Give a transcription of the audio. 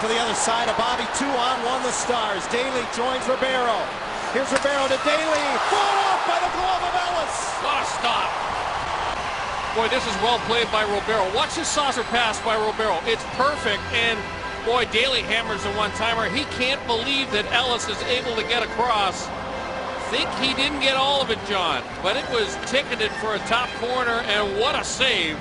to the other side of Bobby. 2-on-1 the Stars. Dailey joins Ribeiro. Here's Ribeiro to Dailey. Fought off by the glove of Ellis. What a stop. Boy, this is well played by Ribeiro. Watch this saucer pass by Ribeiro. It's perfect. And boy, Dailey hammers the one-timer. He can't believe that Ellis is able to get across. Think he didn't get all of it, John, but it was ticketed for a top corner, and what a save.